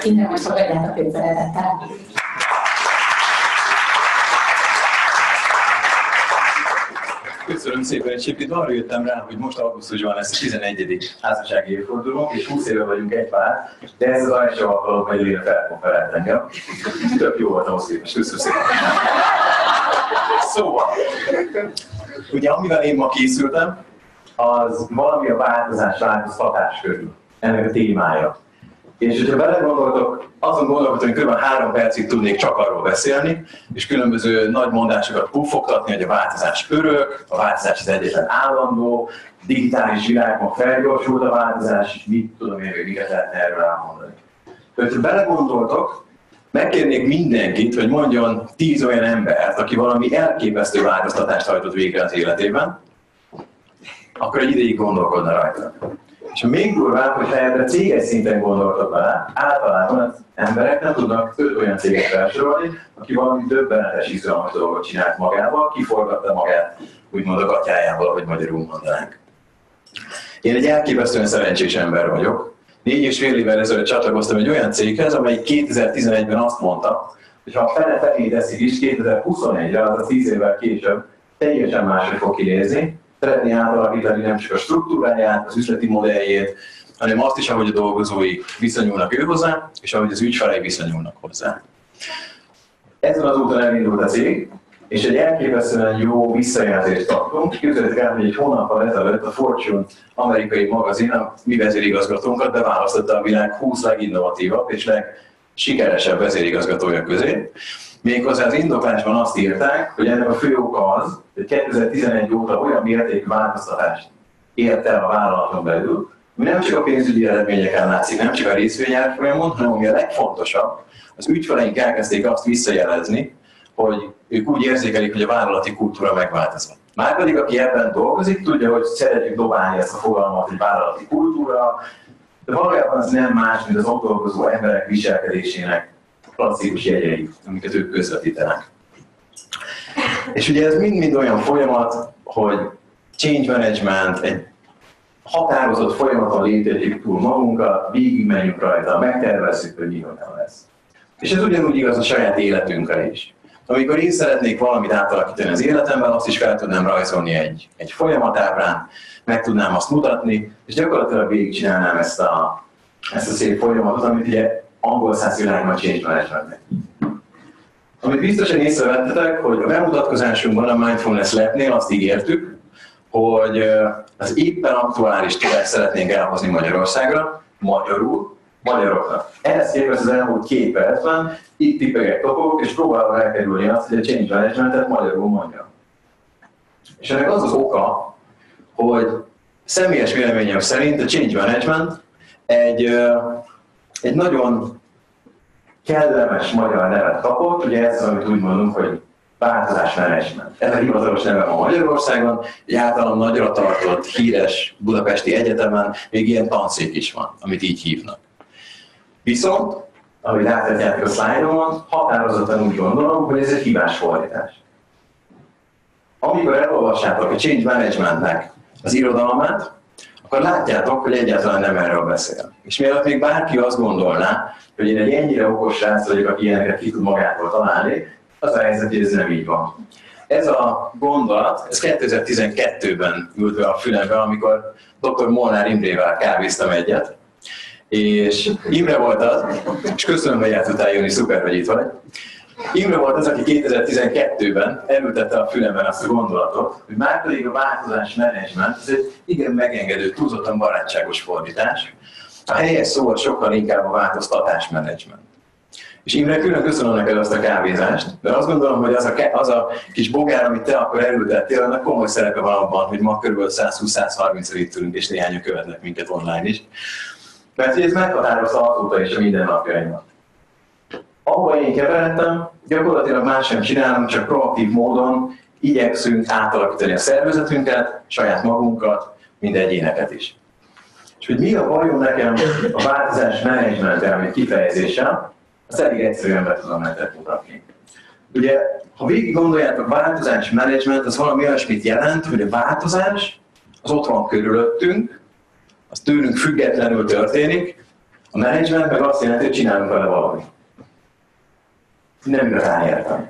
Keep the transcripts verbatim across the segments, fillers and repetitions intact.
tekintem most fogadját a főszeretettel. Köszönöm szépen, egyébként arra jöttem rá, hogy most augusztusban lesz a tizenegyedik házassági évfordulónk, és húsz éve vagyunk egy pár, de ez az első alkalom, hogy végre felkonferált engem. Több jó volt ahhoz képest, köszönöm szépen. Szóval, ugye amivel én ma készültem, az valami a változás, változtatás körül, ennek a témája. És hogyha belegondoltok, azon gondolkodtam, hogy kb. három percig tudnék csak arról beszélni, és különböző nagy mondásokat puffogtatni, hogy a változás örök, a változás az egyetlen állandó, digitális világban felgyorsult a változás, és mit tudom én, hogy miket lehetne erről elmondani. Hogyha belegondoltok, megkérnék mindenkit, hogy mondjon tíz olyan embert, aki valami elképesztő változtatást hajtott végre az életében, akkor egy ideig gondolkodna rajta. És még durvább, hogy helyettre céges szinten gondoltak vele, általában az emberek nem tudnak öt olyan céget felsorolni, aki valami döbbenetes izgalmas dolgot csinált magával, kiforgatta magát, úgymond a gatyájával, ahogy magyarul mondanánk. Én egy elképesztően szerencsés ember vagyok. Négy és fél évvel ezelőtt csatlakoztam egy olyan céghez, amely kétezer-tizenegyben azt mondta, hogy ha a fele felét eszik is kétezer-huszonegyre, azaz tíz évvel később teljesen máshogy fog kinézni, szeretné átalakítani nem csak a struktúráját, az üzleti modelljét, hanem azt is, ahogy a dolgozói viszonyulnak ő hozzá, és ahogy az ügyfelei viszonyulnak hozzá. Ezen az úton elindult a cég, és egy elképesztően jó visszajelzést kaptunk. Képzeljétek el, hogy egy hónappal ezelőtt a Fortune amerikai magazin, a mi vezérigazgatónkat beválasztotta a világ húsz leginnovatívabb és legsikeresebb vezérigazgatója közé. Méghozzá az indoklásban azt írták, hogy ennek a fő oka az, hogy kétezer-tizenegy óta olyan mértékű változtatást ért el a vállalaton belül, ami nem csak a pénzügyi eredményeken látszik, nem csak a részvényárfolyamon, hanem ami a legfontosabb, az ügyfeleink elkezdték azt visszajelezni, hogy ők úgy érzékelik, hogy a vállalati kultúra megváltozott. Márpedig, aki ebben dolgozik, tudja, hogy szeretjük dobálni ezt a fogalmat, hogy vállalati kultúra, de valójában ez nem más, mint az ott dolgozó emberek viselkedésének klasszikus jegyei, amiket ők közvetítenek. És ugye ez mind-mind olyan folyamat, hogy change management, egy határozott folyamaton létezik túl magunkat, végigmenjünk rajta, megtervezzük, hogy mi olyan lesz. És ez ugyanúgy igaz a saját életünkre is. Amikor én szeretnék valamit átalakítani az életemben, azt is fel tudnám rajzolni egy, egy folyamatábrán, meg tudnám azt mutatni, és gyakorlatilag végigcsinálnám ezt a, ezt a szép folyamatot, amit ugye angol száz világban change managementnek. Amit biztosan észrevettetek, hogy a bemutatkozásunkban a Mindfulness Lab-nél azt ígértük, hogy az éppen aktuális tudást szeretnénk elhozni Magyarországra, magyarul, magyaroknak. Ehhez képest az elmúlt két percben itt tippeget kapok, és próbálok elkerülni azt, hogy a change managementet magyarul mondjam. És ennek az az oka, hogy személyes véleményem szerint a change management egy Egy nagyon kellemes magyar nevet kapott, ugye ez az, amit úgy mondunk, hogy változásmenedzsment. Ez a hivatalos neve a Magyarországon, egy általam nagyra tartott, híres budapesti egyetemen még ilyen tanszék is van, amit így hívnak. Viszont, ahogy láthatjátok a szlájdomon, határozottan úgy gondolom, hogy ez egy hibás fordítás. Amikor elolvassátok a change managementnek az irodalmát, akkor látjátok, hogy egyáltalán nem erről beszél. És mielőtt még bárki azt gondolná, hogy én egy ennyire okos srác vagyok, aki ilyeneket ki tud magától találni, az a helyzet, hogy ez nem így van. Ez a gondolat, ez kétezer-tizenkettőben ült be a fülembe, amikor doktor Molnár Imrével kávéztam egyet, és Imre volt az, és köszönöm, hogy el tudtál jönni, szuper, hogy itt vagy. Imre volt az, aki kétezer-tizenkettőben elültette a fülemben azt a gondolatot, hogy már pedig a változás menedzsment, ez egy igen megengedő, túlzottan barátságos fordítás. A helyes szóval sokkal inkább a változtatás menedzsment. És Imre, külön köszönöm neked azt a kávézást, de azt gondolom, hogy az a, az a kis bogár, amit te akkor elültettél, annak komoly szerepe van abban, hogy ma kb. százhúsz-százharminc itt ülünk, és néhányan követnek minket online is. Mert ez meghatározza azóta is a mindennapjaimat. Ahol én keveredtem, gyakorlatilag más sem csinálom, csak proaktív módon igyekszünk átalakítani a szervezetünket, saját magunkat, mind egyéneket is. És hogy mi a bajom nekem a változás menedzsmenttel, amit kifejezéssel, azt elég egyszerűen be tudom nektek mutatni. Ugye, ha végig gondoljátok, változás menedzsment az valami olyasmit jelent, hogy a változás az ott van körülöttünk, az tőlünk függetlenül történik, A menedzsment meg azt jelenti, hogy csinálunk vele valamit. Nem igazán értem.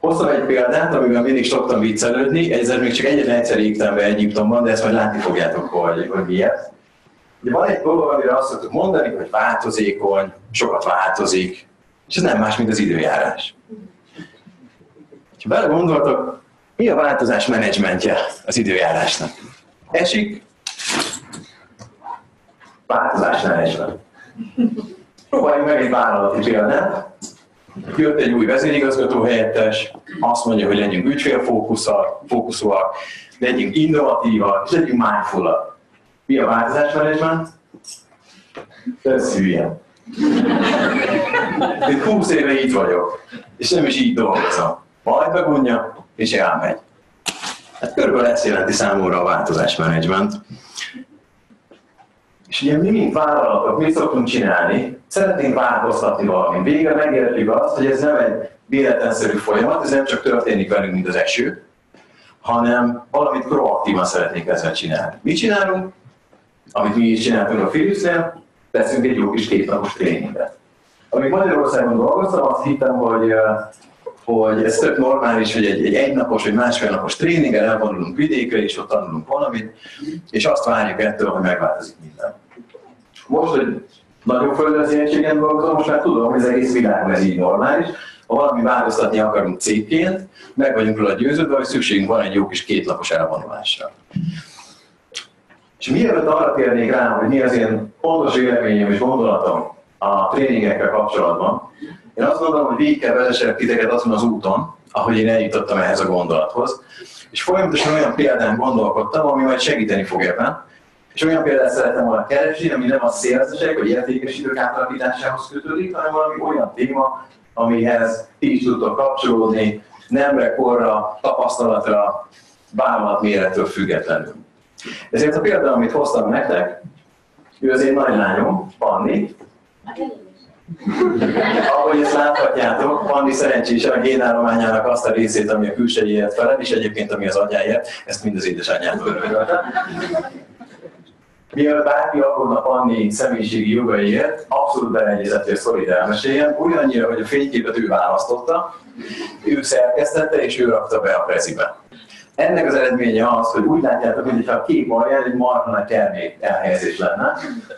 Hoztam egy példát, amivel mindig szoktam viccelődni, egyszer még csak egyetlen egyszer égtem be Egyiptomban, de ezt majd látni fogjátok, hogy, hogy miért. Ugye van egy dolog, amire azt szoktuk mondani, hogy változékony, sokat változik, és ez nem más, mint az időjárás. Ha belegondoltok, mi a változás menedzsmentje az időjárásnak? Esik, változás menedzsment. Próbáljuk meg egy vállalati példát. Jött egy új vezérigazgató helyettes, azt mondja, hogy legyünk ügyfélfókuszúak, legyünk innovatívak, és legyünk mindfulak. Mi a változásmenedzsment? Ez hülye. Én húsz éve itt vagyok, és nem is így dolgozom. Majd megunja, és elmegy. Hát körülbelül ezt jelenti számomra a változásmenedzsment. És ugye mi, mint vállalatok, mit szoktunk csinálni? Szeretnénk változtatni valamit. Végre megértjük azt, hogy ez nem egy véletlenszerű folyamat, ez nem csak történik velünk, mint az eső, hanem valamit proaktívan szeretnénk ezzel csinálni. Mit csinálunk? Amit mi is csináltunk a Philipsnél, teszünk egy jó kis kétnapos tréninget. Amíg Magyarországon dolgoztam, azt hittem, hogy, hogy ez tök normális, hogy egy, egy egynapos vagy másfél napos tréninggel elvonulunk vidékre, és ott tanulunk valamit, és azt várjuk ettől, hogy megváltozik minden. Most, hogy nagyon földrajziértségen dolgozom, most már tudom, hogy az egész világon ez így normális. Ha valami változtatni akarunk cégként, meg vagyunk róla győződve, hogy szükségünk van egy jó kis kétlapos elvonulásra. És mielőtt arra térnék rá, hogy mi az én pontos véleményem és gondolatom a tréningekkel kapcsolatban, én azt gondolom, hogy végig kell vezessek titeket azon az úton, ahogy én eljutottam ehhez a gondolathoz, és folyamatosan olyan példán gondolkodtam, ami majd segíteni fog ebben, és olyan példát szerettem volna keresni, ami nem a szélzesek vagy értékesítők átalakításához kötődik, hanem valami olyan téma, amihez ti is tudtok kapcsolódni, nemre, korra, tapasztalatra, vállalatmérettől függetlenül. Ezért a példa, amit hoztam nektek, ő az én nagylányom, Panni. Ahogy ezt láthatjátok, Panni szerencsésen a génállományának azt a részét, ami a külsejéért felel, és egyébként ami az anyáért, ezt mind az édesanyjától örökölte. Mielőtt bárki aggódna Panni személyiségi jogaiért, abszolút beleegyezett, hogy szorít elmeséljen, olyannyira, hogy a fényképet ő választotta, ő szerkesztette és ő rakta be a prezibe. Ennek az eredménye az, hogy úgy látjátok, mintha a kép alján egy marha nagy termék elhelyezés lenne.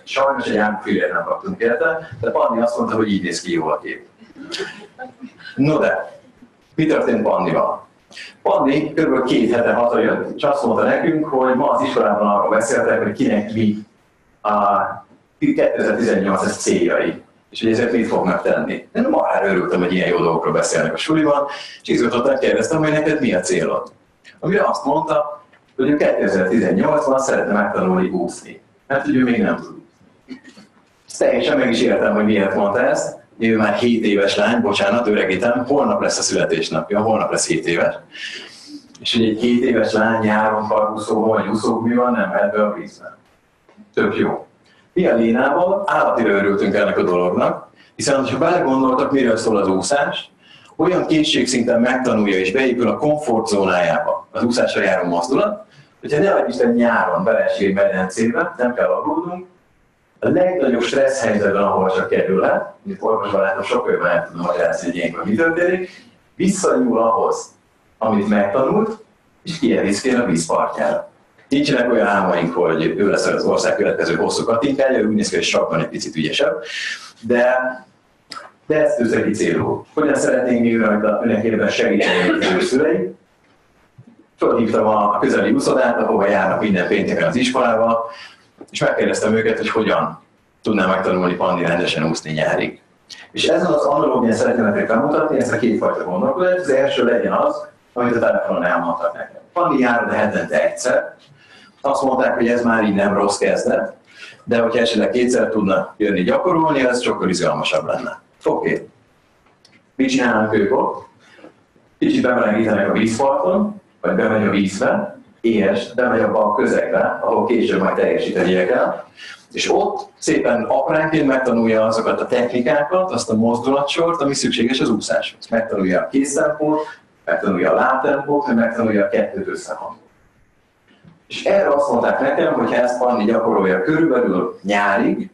Sajnos egy ámfülért nem kaptunk érte, de Panni azt mondta, hogy így néz ki jól a kép. No de, mi történt Pannival? Panni kb. két hete hazajött, és azt mondta nekünk, hogy ma az iskolában arról beszéltek, hogy kinek mi a kétezer-tizennyolcas céljai, és hogy ezért mit fognak tenni. Én marhára örültem, hogy ilyen jó dolgokról beszélnek a suliban, és izgatottan kérdeztem, hogy neked mi a célod. Amire azt mondta, hogy ő kétezer-tizennyolcban szeretne megtanulni úszni, mert hogy ő még nem tud. Teljesen meg is értem, hogy miért mondta ezt. Ő már hét éves lány, bocsánat, öregítem, holnap lesz a születésnapja, holnap lesz hét éves. És hogy egy hét éves lány nyáron karúszóval vagy úszógummival nem mehet be a vízben. Tök jó. Mi a Lénával állatira örültünk ennek a dolognak, hiszen ha belegondoltak, miről szól az úszás, olyan készségszinten megtanulja és beépül a komfortzónájába az úszásra járó mozdulat, hogyha ne vagy Isten nyáron beleesél medencébe, nem kell aggódnunk, a legnagyobb stressz helyzetben, ahol csak kerül le, mint orvosban látom, sok jobban nem tudom magyarázni, hogy ilyenkor mi történik, visszanyúl ahhoz, amit megtanult, és kieviszkél a vízpartjára. Nincsenek olyan álmaink, hogy ő lesz az ország következő hosszú katinkája, ő úgy néz ki, hogy sakban egy picit ügyesebb, de, de ezt őszegi célú. Hogyan szeretnénk mi őrajta mindenképpen segíteni az ő szüleim? Fölhívtam a közeli úszodát, ahova járnak minden pénteken az iskolával, és megkérdeztem őket, hogy hogyan tudnám megtanulni Panni rendesen úszni nyárig. És ezzel az analógián szeretném nektek bemutatni ezt a kétfajta gondolkodást. Az első legyen az, amit a telefonon elmondtak nekem. Panni jár de hetente egyszer. Azt mondták, hogy ez már így nem rossz kezdet, de hogyha esetleg kétszer tudna jönni gyakorolni, az sokkal izgalmasabb lenne. Oké. Okay. Mit csinálnak ők ott? Kicsit bemelegítenek a vízparton, vagy bemegy a vízbe, és bemegy abba a közegbe, ahol később majd teljesítenie kell, és ott szépen apránként megtanulja azokat a technikákat, azt a mozdulatsort, ami szükséges az úszáshoz. Megtanulja a kéztempót, megtanulja a lábtempót, megtanulja a kettőt összehangolt. És erre azt mondták nekem, hogy ha ezt Panni gyakorolja körülbelül nyárig,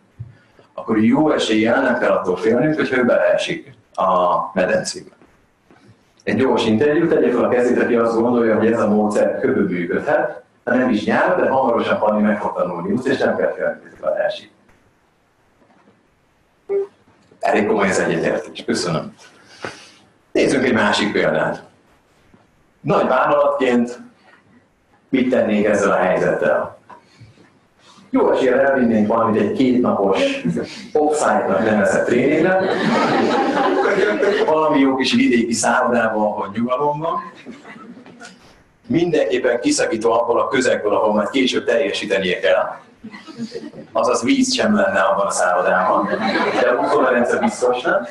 akkor jó eséllyel nem kell attól félnünk, hogyha ő beleesik a medencébe. Egy gyors interjút, tegyék fel a kezét, aki azt gondolja, hogy ez a módszer köbben működhet, de nem is nyár, de hamarosan Fanni meg fog tanulni, és nem kell félni, hogy beleesik. Elég komoly ez egyetértés. Köszönöm. Nézzünk egy másik példát. Nagy vállalatként mit tennék ezzel a helyzettel? Jó eséllyel elvinnénk valamit egy kétnapos offsite-nak nevezett tréningre, valami jó kis vidéki szállodában, ahol nyugalom van, mindenképpen kiszakítva abból a közegből, ahol majd később teljesítenie kell. Azaz víz sem lenne abban a szállodában, de a rendszer biztos nem.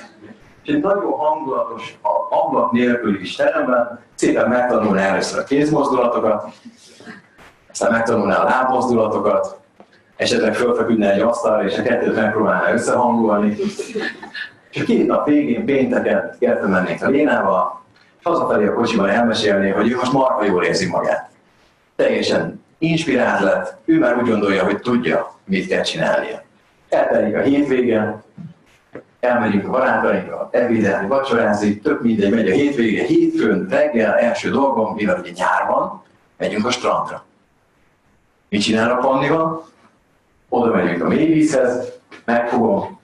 És egy nagyon hangulatos, ablak nélküli is teremben szépen megtanulná először a kézmozdulatokat, aztán megtanulná a lábmozdulatokat, esetleg fölfeküdne egy asztalra, és a kettőt megpróbálná összehangolni. És a két nap végén pénteken kertbe mennék a lénával, és hazafelé a kocsiban elmesélné, hogy ő most marha jól érzi magát. Teljesen inspirált lett, ő már úgy gondolja, hogy tudja, mit kell csinálnia. Eltelik a hétvégén, elmegyünk a barátainkra, ebédelni, vacsorázni, tök mindegy, megy a hétvége, hétfőn, reggel, első dolgom, mivel ugye nyár van, megyünk a strandra. Mit csinál a Pannival? Oda megyünk a mélyvízhez, megfogom,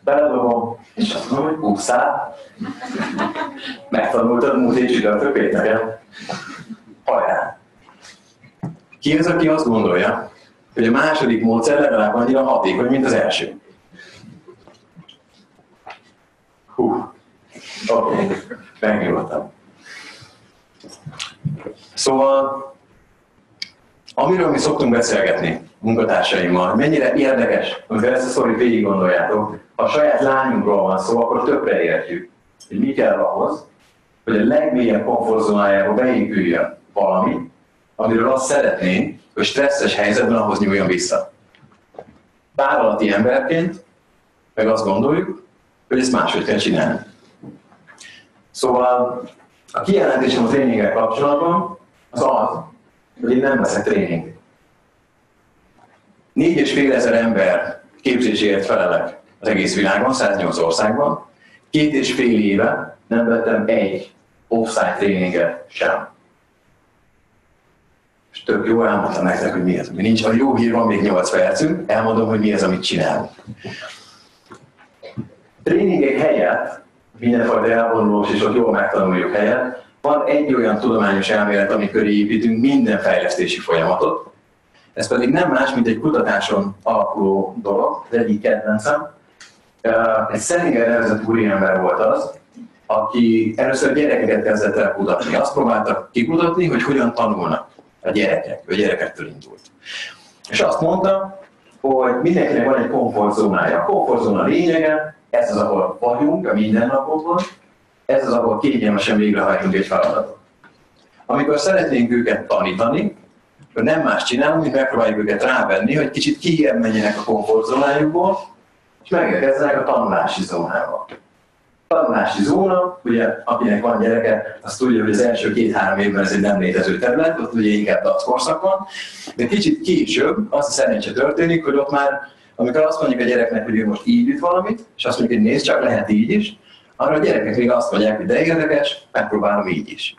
beledobom, és azt mondom, hogy úszál. Megtanultad múlt hét csütörtök pénteken. Hajrá! Ki az, aki azt gondolja, hogy a második módszer legalább annyira hatékony, mint az első? Hú, oké, okay. Megnyugodtam. Szóval, amiről mi szoktunk beszélgetni munkatársaimmal, mennyire érdekes, amikor ezt a szorít végig gondoljátok, ha a saját lányunkról van szó, akkor többre értjük, hogy mi kell ahhoz, hogy a legmélyebb komfortzónájába beépüljön valami, amiről azt szeretnénk, hogy stresszes helyzetben ahhoz nyúljon vissza. Vállalati emberként meg azt gondoljuk, hogy ezt máshogy kell csinálni. Szóval a kijelentésem a tréninggel kapcsolatban az az, hogy én nem veszek tréning. Négy és fél ezer ember képzéséért felelek az egész világon, száznyolc országban. Két és fél éve nem vettem egy offsite tréninget sem. És tök jól elmondtam nektek, hogy mi ez. Mi nincs, a jó hír van, még nyolc percünk, elmondom, hogy mi ez, amit csinálunk. Tréningek helyett, mindenfajta elvonulós és ott jól megtanuljuk helyett, van egy olyan tudományos elmélet, amikor építünk minden fejlesztési folyamatot. Ez pedig nem más, mint egy kutatáson alakuló dolog, az egyik kedvencem. Egy Szelinger nevezett úriember volt az, aki először gyerekeket kezdett el kutatni. Azt próbáltak kikutatni, hogy hogyan tanulnak a gyerekek, a gyerekektől indult. És azt mondta, hogy mindenkinek van egy komfortzónája. A komfortzóna lényege, ez az, ahol vagyunk a mindennapokban, ez az, ahol kényelmesen végrehajtunk egy feladatot. Amikor szeretnénk őket tanítani, akkor nem más csinálunk, mint megpróbáljuk őket rávenni, hogy kicsit kijebb menjenek a komfortzónájukból, és megérkezzenek a tanulási zónába. A tanulási zóna, ugye, akinek van gyereke, azt tudja, hogy az első két-három évben ez egy nem létező terület, ott ugye inkább dackorszak van, de kicsit később azt a szerencse történik, hogy ott már amikor azt mondjuk a gyereknek, hogy ő most így üt valamit, és azt mondjuk, hogy nézd, csak lehet így is, arra a gyerekek még azt mondják, hogy de érdekes, megpróbálom így is.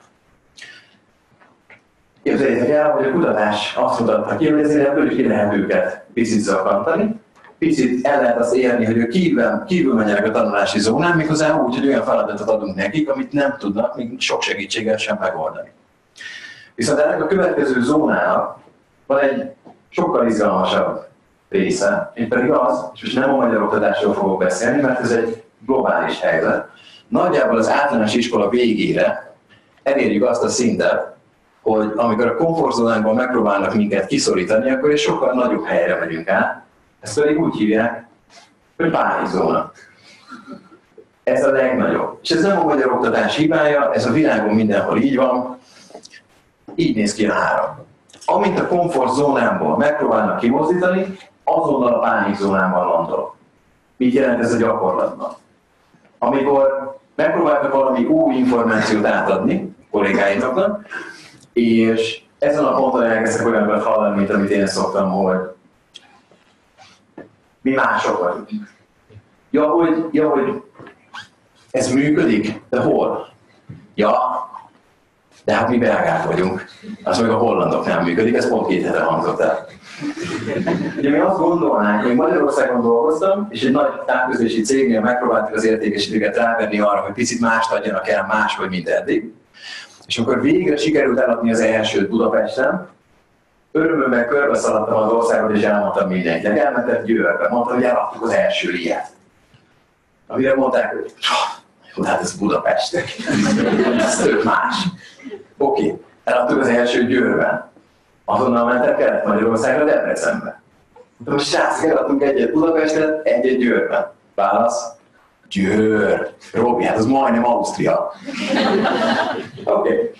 Képzeljétek el, hogy a kutatás azt mutatta ki, hogy ezért ebből is ki lehet őket picit zakantani, picit el lehet azt érni, hogy ők kívül, kívül menjenek a tanulási zónán, méghozzá úgy, hogy olyan feladatot adunk nekik, amit nem tudnak még sok segítséggel sem megoldani. Viszont ennek a következő zónának van egy sokkal izgalmasabb része, én pedig az, és most nem a magyar oktatásról fogok beszélni, mert ez egy globális helyzet. Nagyjából az általános iskola végére elérjük azt a szintet, hogy amikor a komfortzónánkban megpróbálnak minket kiszorítani, akkor egy sokkal nagyobb helyre megyünk át. Ezt pedig úgy hívják, hogy pánikzóna. Ez a legnagyobb. És ez nem a magyar oktatás hibája, ez a világon mindenhol így van. Így néz ki a három. Amint a komfortzónámból megpróbálnak kimozdítani, azonnal a pánikzónámban landol. Mit jelent ez a gyakorlatban? Amikor megpróbáltak valami új információt átadni kollégáitoknak, és ezen a ponton elkezdtek olyanokat hallani, mint amit én szoktam, hogy mi mások vagyunk. Ja hogy, ja, hogy ez működik? De hol? Ja, de hát mi belgák vagyunk. Az meg a hollandoknál működik, ez pont két hete hangzott el. Ugye mi azt gondolnánk, hogy Magyarországon dolgoztam, és egy nagy távközlési cégnél megpróbáltuk az értékesítőket rávenni arra, hogy picit mást adjanak el, máshogy, mint eddig. És amikor végre sikerült eladni az elsőt Budapesten, örömömben körbe szaladtam az országot, és elmondtam mindenkinek. Elmentem Győrbe, mondtam, hogy eladtuk az első ilyet. Amire mondták, hogy hát ez Budapest, ez tök más. Oké, okay. Eladtuk az első Győrben. Azonnal mentem Kelet-Magyarországra, Debrecenbe. Mondtam, srác, eladtunk egyet Budapesten, egyet Győrben. Válasz, Győr. Robi, hát az majdnem Ausztria. Oké. Okay.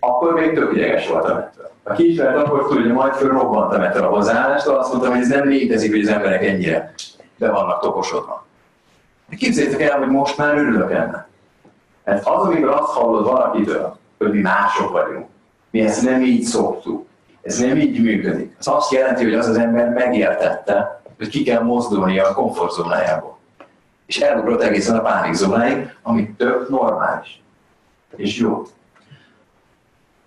Akkor még több ideges voltam ettől. A kisfelt akkor tudja, majd fölrobbantam ettől a hozzáállástól, azt mondtam, hogy ez nem létezik, hogy az emberek ennyire be vannak tokosodva. Képzeljétek el, hogy most már örülök ennek. Hát az, amikor azt hallod valakitől, hogy mi mások vagyunk, mi ezt nem így szoktuk, ez nem így működik, az azt jelenti, hogy az az ember megértette, hogy ki kell mozdulnia a komfortzónájából. És elugrott egészen a pánikzónáig, ami tök normális. És jó.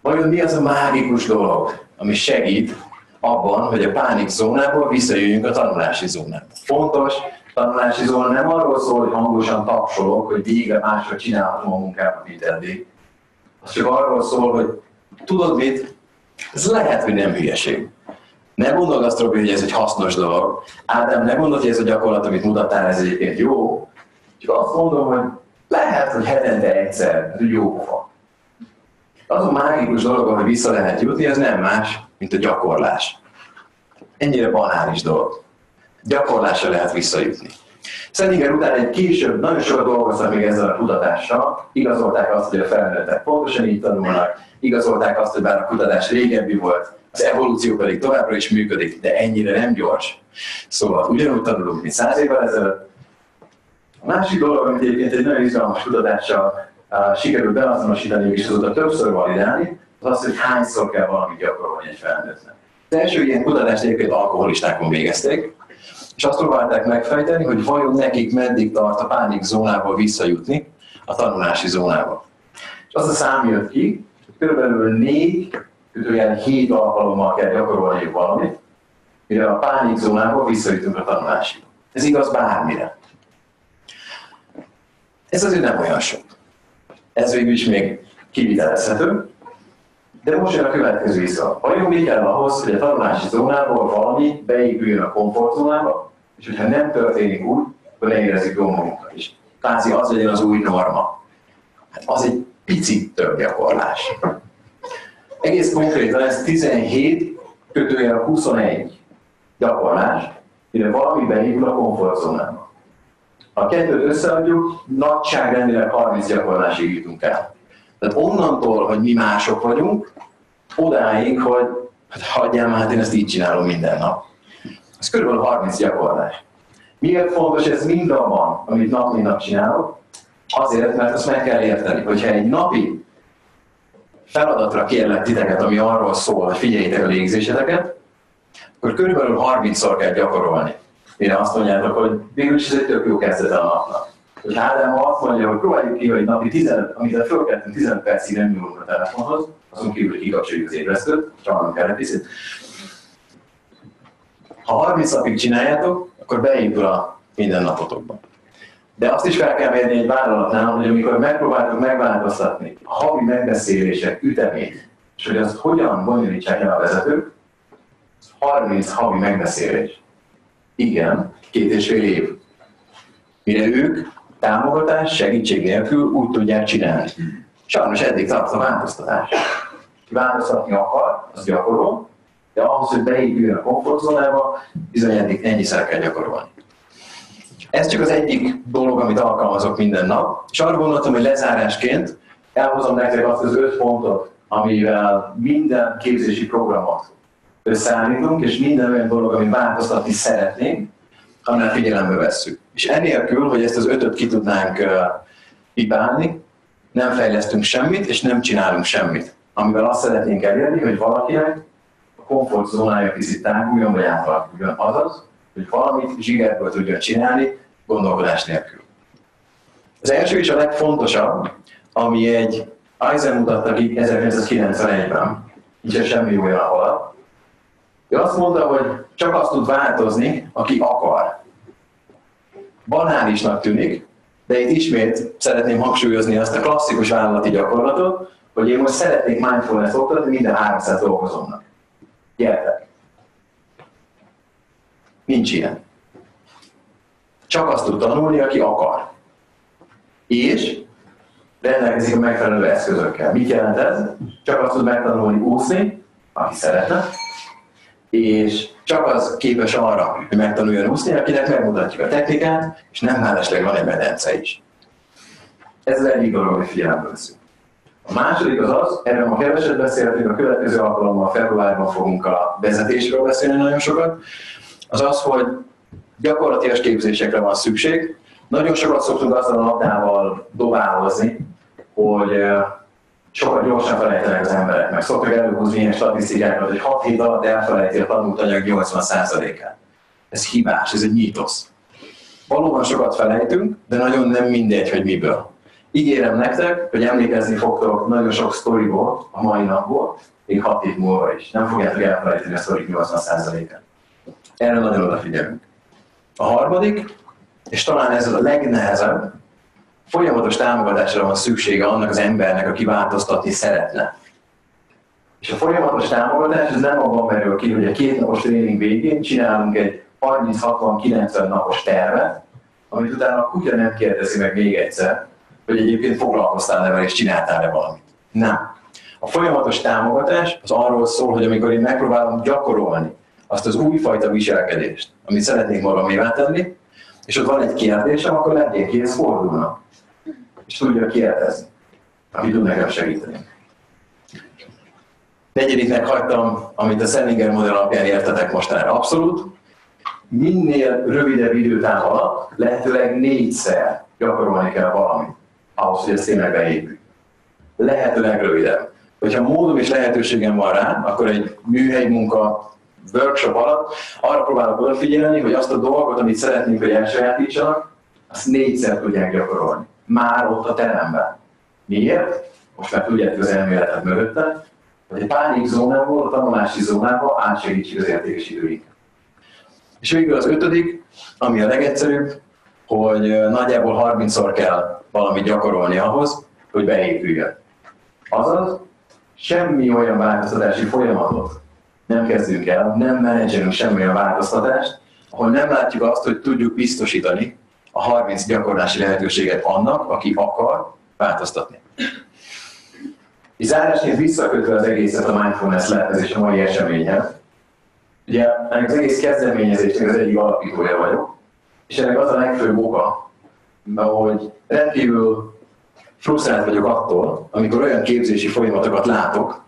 Vajon mi az a mágikus dolog, ami segít abban, hogy a pánikzónából visszajöjjünk a tanulási zónába? Fontos, tanulási zóna nem arról szól, hogy hangosan tapsolok, hogy végre másra csinálhatom a munkámat, mint eddig. Az csak arról szól, hogy tudod mit? Ez lehet, hogy nem hülyeség. Ne gondold azt, Robi, hogy ez egy hasznos dolog. Ádám, ne gondold, hogy ez a gyakorlat, amit mutattál, ez egyébként jó. Csak azt mondom, hogy lehet, hogy hetente egyszer, ez jó pofa. Az a mágikus dolog, ahol vissza lehet jutni, az nem más, mint a gyakorlás. Ennyire banális dolog. Gyakorlásra lehet visszajutni. Szenninger után egy később nagyon sokat dolgoztam még ezzel a kutatással, igazolták azt, hogy a felnőttek pontosan így tanulnak, igazolták azt, hogy bár a kutatás régebbi volt, az evolúció pedig továbbra is működik, de ennyire nem gyors. Szóval ugyanúgy tanulunk, mint száz évvel ezelőtt. A másik dolog, amit egyébként egy nagyon izgalmas kutatással uh, sikerült beazonosítani, és azóta többször validálni, az az, hogy hányszor kell valamit gyakorolni egy felnőttnek. Az első ilyen kutatást egyébként alkoholistákon végezték, és azt próbálták megfejteni, hogy vajon nekik meddig tart a pánikzónából visszajutni a tanulási zónába. És az a szám jött ki, hogy kb. négy, hét alkalommal kell gyakorolni valamit, mire a pánikzónából visszajutunk a tanulásiba. Ez igaz bármire. Ez azért nem olyan sok. Ez végül is még kivitelezhető. De most jön a következő iszal. Vajon mi kell ahhoz, hogy a tanulási zónából valami beépüljön a komfortzónába, és hogyha nem történik úgy, akkor ne érezzük jól magunkat is. Kvázi az legyen az új norma. Hát az egy picit több gyakorlás. Egész konkrétan ez tizenhét kötőjel huszonegy gyakorlás, mire valami beépül a komfortzónába. Ha kettőt összeadjuk, nagyságrendileg harminc gyakorlásig jutunk el. Tehát onnantól, hogy mi mások vagyunk, odáig, hogy hát hagyjál már, hát én ezt így csinálom minden nap. Ez körülbelül harminc gyakorlás. Miért fontos ez mindabban, amit nap mint nap csinálok? Azért, mert azt meg kell érteni, hogyha egy napi feladatra kérlek titeket, ami arról szól, hogy figyeljétek a légzéseteket, akkor körülbelül harmincszor kell gyakorolni. Mire azt mondjátok, hogy végülis ez egy tök jó kezdete a napnak. Hogy Ádám azt mondja, hogy próbáljuk ki, hogy napi tizenöt, amit fölkeltünk tizenöt percig nem nyúlunk a telefonhoz, azon kívül, hogy kikapcsoljuk az ébresztőt, csalálunk el egy picit. Ha harminc napig csináljátok, akkor beépül a mindennapotokba. De azt is fel kell mérni egy vállalatnál, hogy amikor megpróbáltuk megváltoztatni a havi megbeszélések ütemét, és hogy azt hogyan bonyolítsák el a vezetők, harminc havi megbeszélés. Igen, két és fél év. Mire ők támogatás, segítség nélkül úgy tudják csinálni. Sajnos eddig tart a változtatás. Változtatni akar, az gyakorol, de ahhoz, hogy beépüljön a komfortzónába, bizony eddig ennyiszer kell gyakorolni. Ez csak az egyik dolog, amit alkalmazok minden nap, és arra gondoltam, hogy lezárásként elhozom nektek azt az öt pontot, amivel minden képzési programot összeállítunk, és minden olyan dolog, amit változtatni szeretnénk, annál figyelembe vesszük. És enélkül, hogy ezt az ötöt ki tudnánk uh, hibálni, nem fejlesztünk semmit, és nem csinálunk semmit. Amivel azt szeretnénk elérni, hogy valakinek a komfortzónája picit táguljon, vagy átalkuljon, azaz, hogy valamit zsigerből tudjon csinálni, gondolkodás nélkül. Az első és a legfontosabb, ami egy Eisen mutatta ki ezerkilencszázkilencvenegyben, így semmi olyan alatt. Ő azt mondta, hogy csak azt tud változni, aki akar. Banálisnak tűnik, de itt ismét szeretném hangsúlyozni azt a klasszikus vállalati gyakorlatot, hogy én most szeretnék mindfulness oktatni minden háromszáz dolgozónak. Gyertek! Nincs ilyen. Csak azt tud tanulni, aki akar. És rendelkezik a megfelelő eszközökkel. Mit jelent ez? Csak azt tud megtanulni úszni, aki szeretne, és csak az képes arra, hogy megtanuljon úszni, akinek megmutatjuk a technikát, és nem mellesleg van egy medence is. Ez az egyik dolog, hogy figyelembe veszünk. A második az az, erről ma keveset beszéltünk, a következő alkalommal februárban fogunk a vezetésről beszélni nagyon sokat, az az, hogy gyakorlatias képzésekre van szükség. Nagyon sokat szoktunk azzal a labdával dobálózni, hogy sokat gyorsan felejtenek az emberek, meg szoktak előhúzni ilyen statisztikákat, hogy hat hét alatt elfelejti a tanult anyag nyolcvan százalékát. Ez hibás, ez egy mítosz. Valóban sokat felejtünk, de nagyon nem mindegy, hogy miből. Ígérem nektek, hogy emlékezni fogtok nagyon sok sztoriból a mai napból, még hat hét múlva is. Nem fogjátok elfelejteni a sztorik nyolcvan százalékát. Erre nagyon odafigyelünk. A harmadik, és talán ez a legnehezebb, folyamatos támogatásra van szüksége annak az embernek, aki változtatni szeretne. És a folyamatos támogatás, ez nem abban merül ki, hogy a két napos tréning végén csinálunk egy harminc-hatvan-kilencven napos tervet, amit utána a kutya nem kérdezi meg még egyszer, hogy egyébként foglalkoztál nevel és csináltál-e valamit. Nem. A folyamatos támogatás az arról szól, hogy amikor én megpróbálom gyakorolni azt az újfajta viselkedést, amit szeretnék magamévá tenni, és ott van egy kérdésem, akkor legyél kész fordulnak, és tudja kérdezni, ami tud nekem segíteni. Negyediknek hagytam, amit a Szellinger modell alapján értetek mostanára abszolút. Minél rövidebb időtáv alatt lehetőleg négyszer gyakorolni kell valamit, ahhoz, hogy ezt tényleg beépül. Lehetőleg rövidebb. Hogyha módom és lehetőségem van rá, akkor egy műhely munka, workshop alatt arra próbálok odafigyelni, hogy azt a dolgot, amit szeretnénk, hogy elsajátítsanak, azt négyszer tudják gyakorolni. Már ott a teremben. Miért? Most már tudják az elméletet mögötte, hogy egy pánik zónából, a tanulási zónába átsegítsük az értékesítőinket. És végül az ötödik, ami a legegyszerűbb, hogy nagyjából harmincszor kell valamit gyakorolni ahhoz, hogy beépüljön. Azaz, semmi olyan változtatási folyamatot nem kezdünk el, nem menedzselünk semmilyen változtatást, ahol nem látjuk azt, hogy tudjuk biztosítani a harminc gyakorlási lehetőséget annak, aki akar változtatni. És zárásként visszakötve az egészet a mindfulness lehetőzés a mai eseményhez. Ugye ennek az egész kezdeményezésnek az egyik alapítója vagyok, és ennek az a legfőbb oka, hogy rendkívül frusztrált vagyok attól, amikor olyan képzési folyamatokat látok,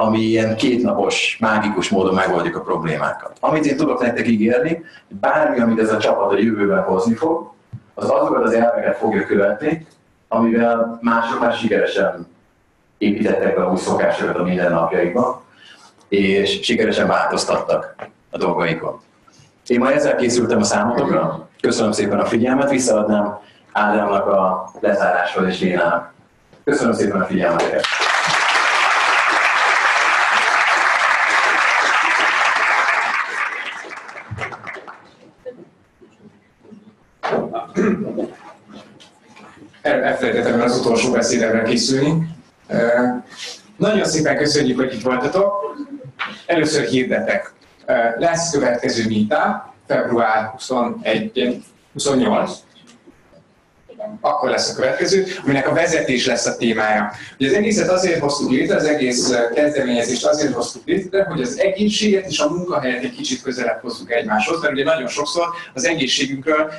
ami ilyen kétnapos, mágikus módon megoldjuk a problémákat. Amit én tudok nektek ígérni, hogy bármi, amit ez a csapat a jövőben hozni fog, az azokat az elveket fogja követni, amivel mások már sikeresen építettek be a új szokásokat a mindennapjaikba, és sikeresen változtattak a dolgaikon. Én ma ezzel készültem a számotokra. Köszönöm szépen a figyelmet, visszaadnám Ádámnak a lezáráshoz és Lénának. Köszönöm szépen a figyelmet! Elfelejtettem már az utolsó beszédemre készülni. Nagyon szépen köszönjük, hogy itt voltatok. Először hirdetek. Lesz következő mítá, február huszonegyedike-huszonnyolcadika. Akkor lesz a következő, aminek a vezetés lesz a témája. Ugye az egészet azért hoztuk létre, az egész kezdeményezést azért hoztuk létre, hogy az egészséget és a munkahelyet egy kicsit közelebb hozzuk egymáshoz, mert ugye nagyon sokszor az egészségünkről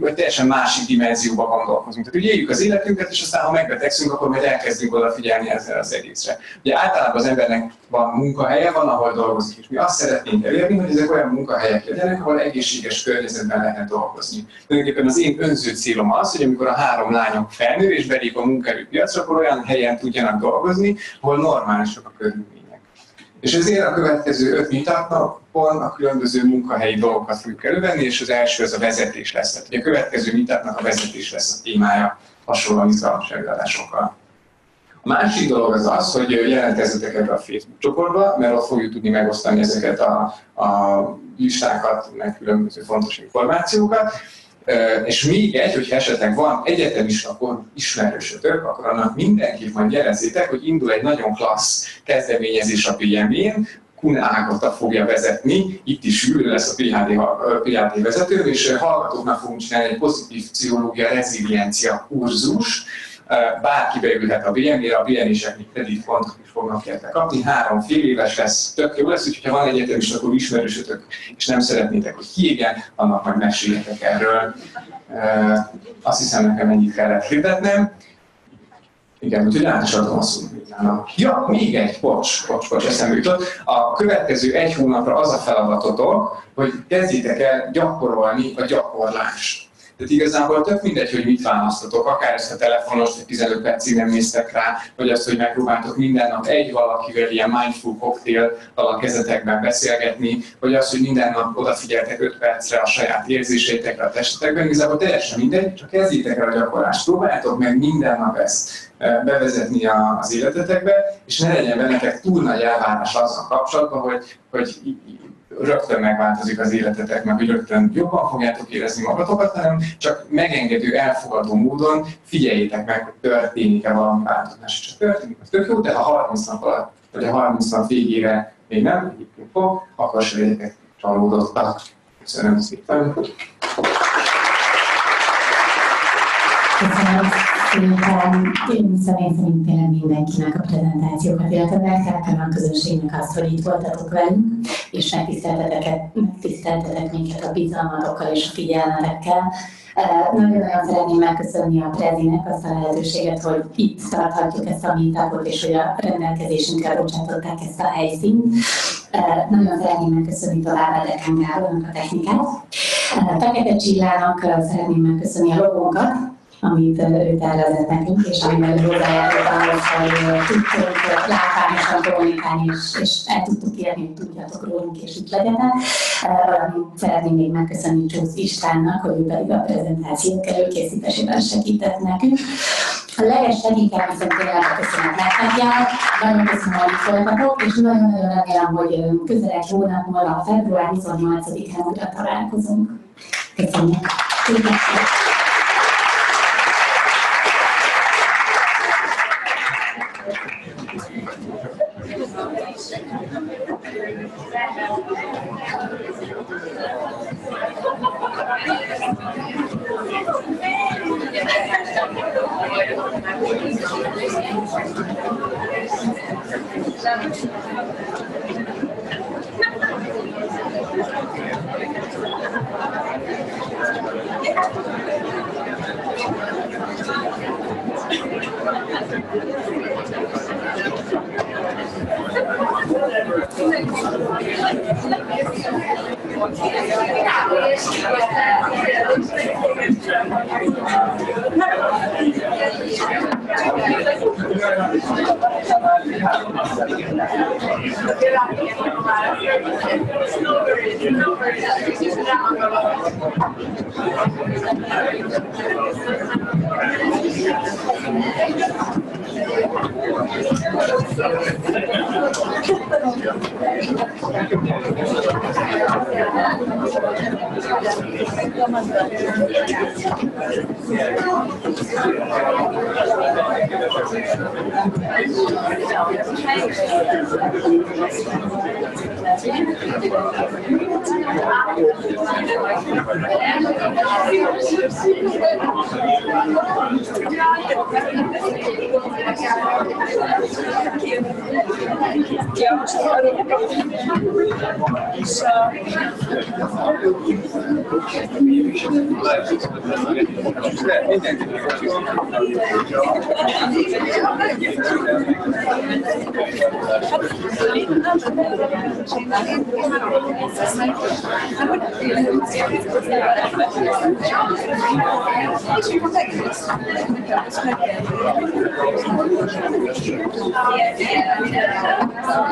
vagy teljesen másik dimenzióba gondolkozunk. Tehát ugye éljük az életünket, és aztán ha megbetegszünk, akkor majd elkezdünk odafigyelni ezzel az egészre. Ugye általában az embernek van munkahelye, van, ahol dolgozik, és mi azt szeretnénk elérni, hogy ezek olyan munkahelyek legyenek, ahol egészséges környezetben lehet dolgozni. Tulajdonképpen az én önző célom az, hogy amikor a három lányok felnő és belép a munkaerőpiacra, akkor olyan helyen tudjanak dolgozni, ahol normálisak a körülmények. És ezért a következő öt mintátnapon a különböző munkahelyi dolgokat fogjuk elővenni, és az első az a vezetés lesz. Tehát a következő mintátnak a vezetés lesz a témája, hasonlóan izgalmas előadásokkal. A másik dolog az az, hogy jelentkezzetek ebbe a Facebook csoportba, mert ott fogjuk tudni megosztani ezeket a, a listákat, meg különböző fontos információkat. És még egy, hogyha esetleg van egyetemisnapon ismerősötök, akkor annak mindenképp majd jelezzétek, hogy indul egy nagyon klassz kezdeményezés a pé em én, Kun Ágota fogja vezetni, itt is ül lesz a pé há dé vezető, és hallgatóknak fogunk csinálni egy pozitív pszichológia reziliencia kurzus. Bárki beülhet a bé em ére, a bé em éseknek kreditpontot is fognak érte kapni, három fél éves lesz, tök jó lesz, hogyha van egyetemista, akkor ismerősötök, és nem szeretnétek, hogy hiégjen, annak majd meséljetek erről. Azt hiszem, nekem ennyit kellett hirdetnem. Igen, úgyhogy rá is adom a szót. Ja, még egy, bocs, bocs, bocs, eszembe jutott. A következő egy hónapra az a feladatotok, hogy kezdjétek el gyakorolni a gyakorlást. Tehát igazából tök mindegy, hogy mit választatok, akár ezt a telefonos, hogy tizenöt percig nem néztek rá, vagy azt, hogy megpróbáltok minden nap egy valakivel ilyen mindful cocktail a kezetekben beszélgetni, vagy azt, hogy minden nap odafigyeltek öt percre a saját érzéseitekre, a testetekben, igazából teljesen mindegy, csak kezdjétek el a gyakorlást, próbáljátok meg minden nap ezt bevezetni az életetekbe, és ne legyen bennetek túl nagy elvárás azzal kapcsolatban, hogy, hogy rögtön megváltozik az életetek, meg hogy rögtön jobban fogjátok érezni magatokat, hanem csak megengedő, elfogadó módon figyeljétek meg, hogy történik-e valami változás. Csak történik, az tök jó, de ha harminc nap alatt, vagy a harminc nap végére még nem, egyébként fog, akkor se legyetek csalódottak. Köszönöm szépen! Köszönöm szépen! Én személy szerint tényleg mindenkinek a prezentációkat, illetve megteltem a közösségnek azt, hogy itt voltatok velünk, és megtiszteltetek minket a bizalmatokkal és a figyelmetekkel. Nagyon-nagyon szeretném megköszönni a Prezinek azt a lehetőséget, hogy itt tarthatjuk ezt a mintákot, és hogy a rendelkezésünkre bocsátották ezt a helyszínt. Nagyon szeretném megköszönni továbbá Deken Gábornak a technikát. Fekete Csillának szeretném megköszönni a logónkat, amit ő tervezett nekünk, és amivel hozzájárult ahhoz, hogy tudtunk látványosan kommunikálni, és, és el tudtuk érni, hogy tudjatok rólunk, és itt legyetek. Szeretném még megköszönni Csósz Istvánnak, hogy ő pedig a prezentációk előkészítésében segített nekünk. A legesleginkább viszont tényleg a köszönet megtagjál, nagyon köszönöm, hogy szóltatok, és nagyon-nagyon remélem, hogy közel egy hónap múlva a február huszonnyolcadikán újra találkozunk. Köszönjük! Thank you.